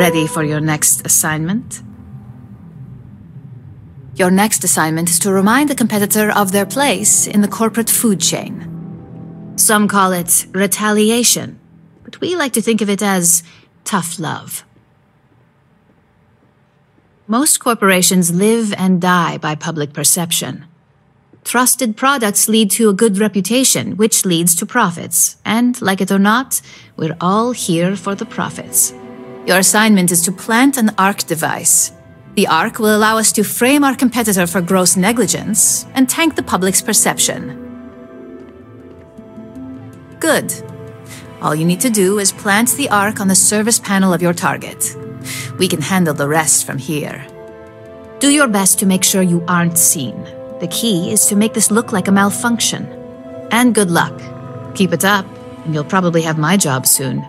Ready for your next assignment? Your next assignment is to remind the competitor of their place in the corporate food chain. Some call it retaliation, but we like to think of it as tough love. Most corporations live and die by public perception. Trusted products lead to a good reputation, which leads to profits. And, like it or not, we're all here for the profits. Your assignment is to plant an arc device. The arc will allow us to frame our competitor for gross negligence and tank the public's perception. Good. All you need to do is plant the arc on the service panel of your target. We can handle the rest from here. Do your best to make sure you aren't seen. The key is to make this look like a malfunction. And good luck. Keep it up, and you'll probably have my job soon.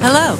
Hello.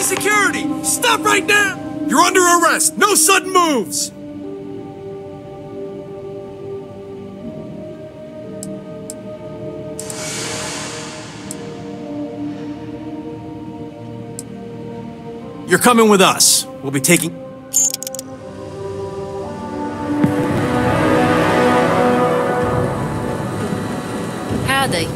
Security! Stop right now! You're under arrest! No sudden moves! You're coming with us. We'll be taking... Howdy.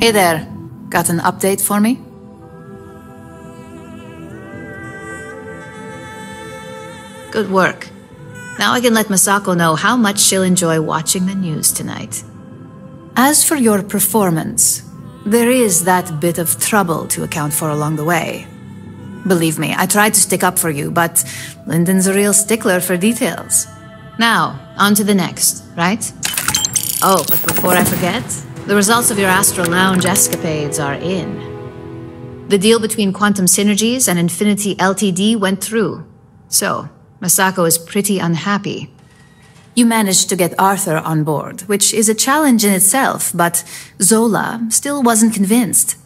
Hey there, got an update for me? Good work. Now I can let Masako know how much she'll enjoy watching the news tonight. As for your performance, there is that bit of trouble to account for along the way. Believe me, I tried to stick up for you, but Lyndon's a real stickler for details. Now, on to the next, right? Oh, but before I forget... the results of your Astral Lounge escapades are in. The deal between Quantum Synergies and Infinity LTD went through. So, Masako is pretty unhappy. You managed to get Arthur on board, which is a challenge in itself, but Zola still wasn't convinced.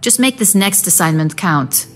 Just make this next assignment count.